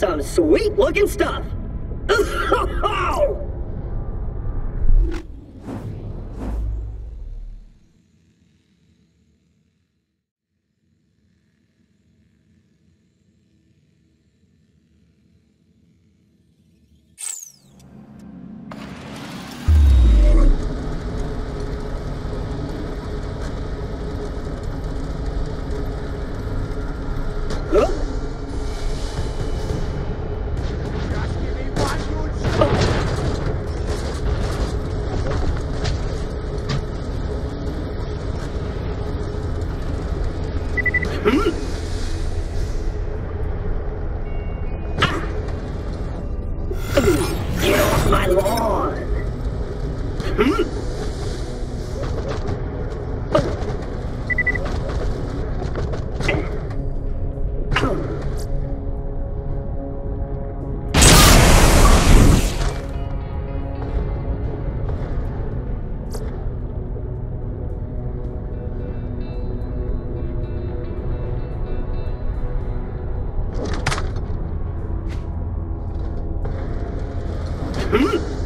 some sweet looking stuff. Hmm?